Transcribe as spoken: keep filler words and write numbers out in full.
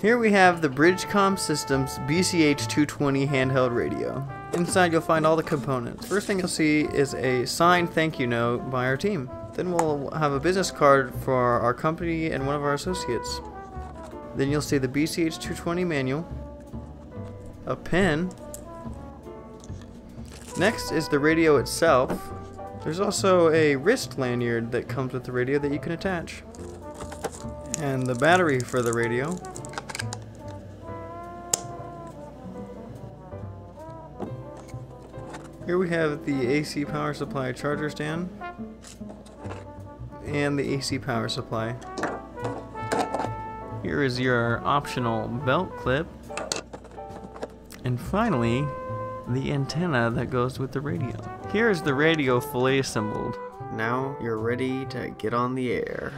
Here we have the BridgeCom Systems B C H two twenty handheld radio. Inside you'll find all the components. First thing you'll see is a signed thank you note by our team. Then we'll have a business card for our company and one of our associates. Then you'll see the B C H two twenty manual, a pen. Next is the radio itself. There's also a wrist lanyard that comes with the radio that you can attach. And the battery for the radio. Here we have the A C power supply charger stand and the A C power supply. Here is your optional belt clip. And finally, the antenna that goes with the radio. Here is the radio fully assembled. Now you're ready to get on the air.